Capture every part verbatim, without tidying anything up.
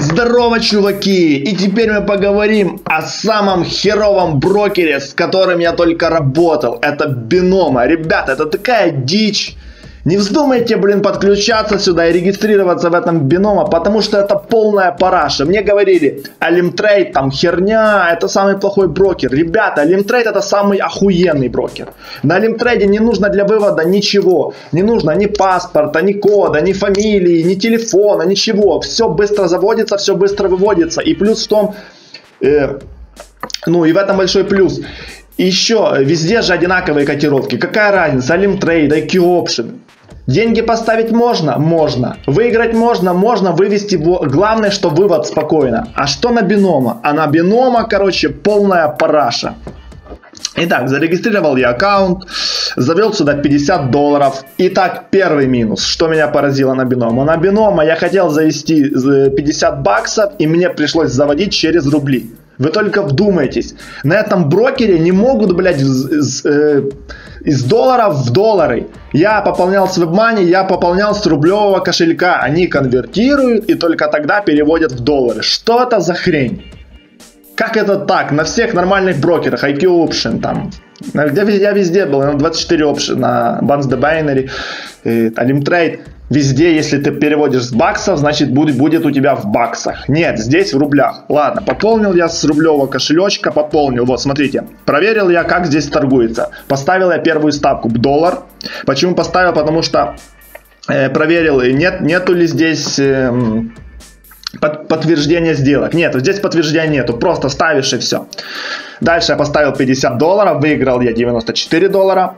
Здорово, чуваки! И теперь мы поговорим о самом херовом брокере, с которым я только работал. Это Binomo. Ребята, это такая дичь. Не вздумайте, блин, подключаться сюда и регистрироваться в этом Binomo, потому что это полная параша. Мне говорили, а Limtrade там херня, это самый плохой брокер. Ребята, Limtrade это самый охуенный брокер. На Limtrade не нужно для вывода ничего. Не нужно ни паспорта, ни кода, ни фамилии, ни телефона, ничего. Все быстро заводится, все быстро выводится. И плюс в том, э, ну и в этом большой плюс. Еще везде же одинаковые котировки. Какая разница? Limtrade, ай кью Option. Деньги поставить можно? Можно. Выиграть можно? Можно. Вывести. Главное, что вывод спокойно. А что на Binomo? А на Binomo, короче, полная параша. Итак, зарегистрировал я аккаунт, завел сюда пятьдесят долларов. Итак, первый минус, что меня поразило на Binomo. На Binomo я хотел завести пятьдесят баксов, и мне пришлось заводить через рубли. Вы только вдумайтесь, на этом брокере не могут, блядь, из, из, э, из долларов в доллары. Я пополнял с WebMoney, я пополнял с рублевого кошелька. Они конвертируют и только тогда переводят в доллары. Что это за хрень? Как это так? На всех нормальных брокерах, ай кью Option там, я везде был, на двадцать четыре Option, на Banc de Binary, э, Limtrade. Везде, если ты переводишь с баксов, значит будет, будет у тебя в баксах. Нет, здесь в рублях. Ладно, пополнил я с рублевого кошелечка, пополнил. Вот, смотрите, проверил я, как здесь торгуется. Поставил я первую ставку в доллар. Почему поставил? Потому что э, проверил, нет, нету ли здесь... Э, Под, подтверждение сделок. Нет, здесь подтверждения нету, просто ставишь и все. Дальше я поставил пятьдесят долларов, выиграл я девяносто четыре доллара.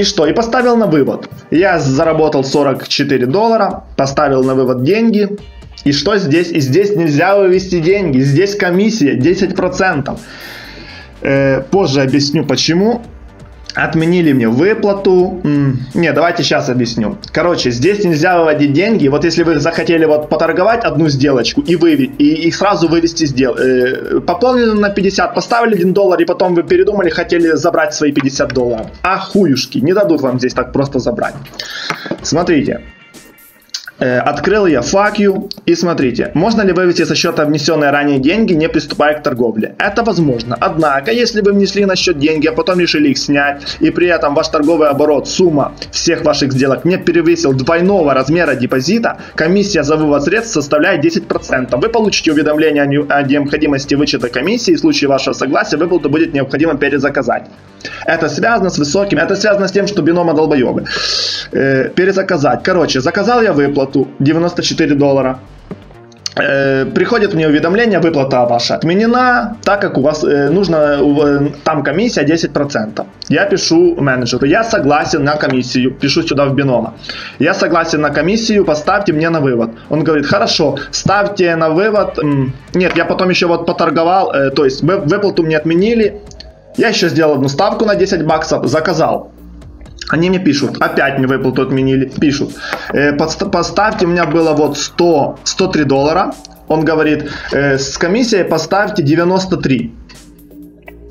И что? И поставил на вывод. Я заработал сорок четыре доллара, поставил на вывод деньги. И что здесь? И здесь нельзя вывести деньги, здесь комиссия десять процентов. Э, позже объясню почему. Отменили мне выплату. Не, давайте сейчас объясню. Короче, здесь нельзя выводить деньги. Вот если вы захотели вот поторговать одну сделочку и, выве и, и сразу вывести сделку. Э, пополнили на пятьдесят, поставили один доллар и потом вы передумали, хотели забрать свои пятьдесят долларов. А хуюшки, не дадут вам здесь так просто забрать. Смотрите. Э, открыл я fuck you и смотрите, можно ли вывести со счета внесенные ранее деньги, не приступая к торговле? Это возможно, однако, если вы внесли на счет деньги, а потом решили их снять, и при этом ваш торговый оборот, сумма всех ваших сделок не перевесил двойного размера депозита, комиссия за вывод средств составляет десять процентов. Вы получите уведомление о необходимости вычета комиссии, и в случае вашего согласия выплату будет необходимо перезаказать. Это связано с высоким, это связано с тем, что Binomo долбоебы. Э, перезаказать. Короче, заказал я выплату. девяносто четыре доллара. Э, приходит мне уведомление, выплата ваша отменена, так как у вас э, нужно, э, там комиссия десять процентов. Я пишу менеджеру, я согласен на комиссию, пишу сюда в Binomo. Я согласен на комиссию, поставьте мне на вывод. Он говорит, хорошо, ставьте на вывод. Нет, я потом еще вот поторговал, э, то есть выплату мне отменили. Я еще сделал одну ставку на десять баксов, заказал. Они мне пишут, опять мне выплату отменили, пишут, э, поставьте, у меня было вот сто, сто три доллара, он говорит, э, с комиссией поставьте девяносто три,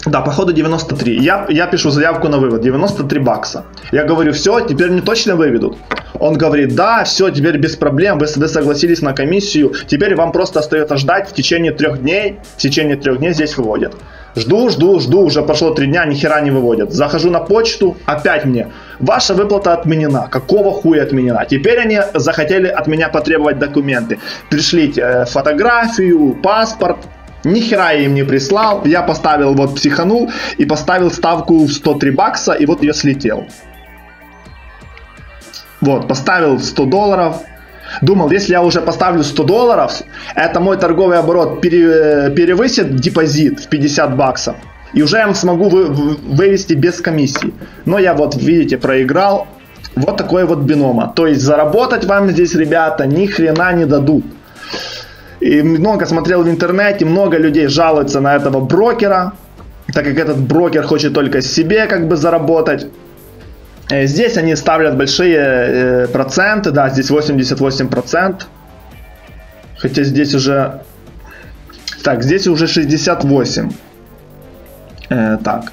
да, походу девяносто три, я, я пишу заявку на вывод, девяносто три бакса, я говорю, все, теперь мне точно выведут, он говорит, да, все, теперь без проблем, вы, вы согласились на комиссию, теперь вам просто остается ждать в течение трех дней, в течение трех дней здесь выводят. Жду, жду, жду, уже прошло три дня, нихера не выводят. Захожу на почту, опять мне, ваша выплата отменена. Какого хуя отменена? Теперь они захотели от меня потребовать документы. Пришлите э, фотографию, паспорт. Нихера я им не прислал. Я поставил, вот психанул и поставил ставку в сто три бакса и вот я слетел. Вот, поставил сто долларов. Думал, если я уже поставлю сто долларов, это мой торговый оборот пере, перевысит депозит в пятьдесят баксов. И уже я смогу вы, вывести без комиссии. Но я вот, видите, проиграл. Вот такой вот Binomo. То есть заработать вам здесь, ребята, ни хрена не дадут. И много смотрел в интернете, много людей жалуются на этого брокера. Так как этот брокер хочет только себе как бы заработать. Здесь они ставят большие э, проценты, да, здесь восемьдесят восемь процентов, хотя здесь уже, так, здесь уже шестьдесят восемь, э, так,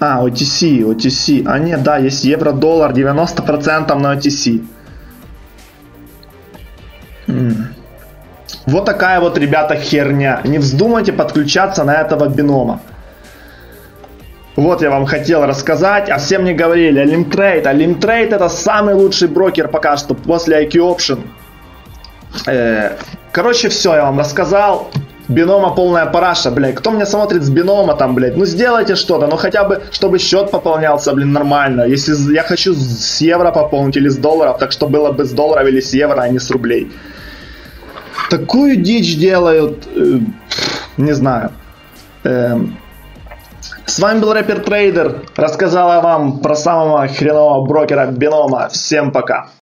а, о ти си, о ти си, а нет, да, есть евро-доллар, девяносто процентов на о ти си, Вот такая вот, ребята, херня. Не вздумайте подключаться на этого бинома. Вот я вам хотел рассказать, а все мне говорили, Olymp Trade, Olymp Trade это самый лучший брокер пока что после ай кью Option. Короче, все, я вам рассказал. Бинома полная параша, блядь. Кто меня смотрит с бинома там, блядь? Ну сделайте что-то, ну хотя бы, чтобы счет пополнялся, блин, нормально. Если я хочу с евро пополнить или с долларов, так что было бы с долларов или с евро, а не с рублей. Такую дичь делают, э, не знаю. Э, с вами был Рэпер Трейдер. Рассказала вам про самого хренового брокера Бинома. Всем пока.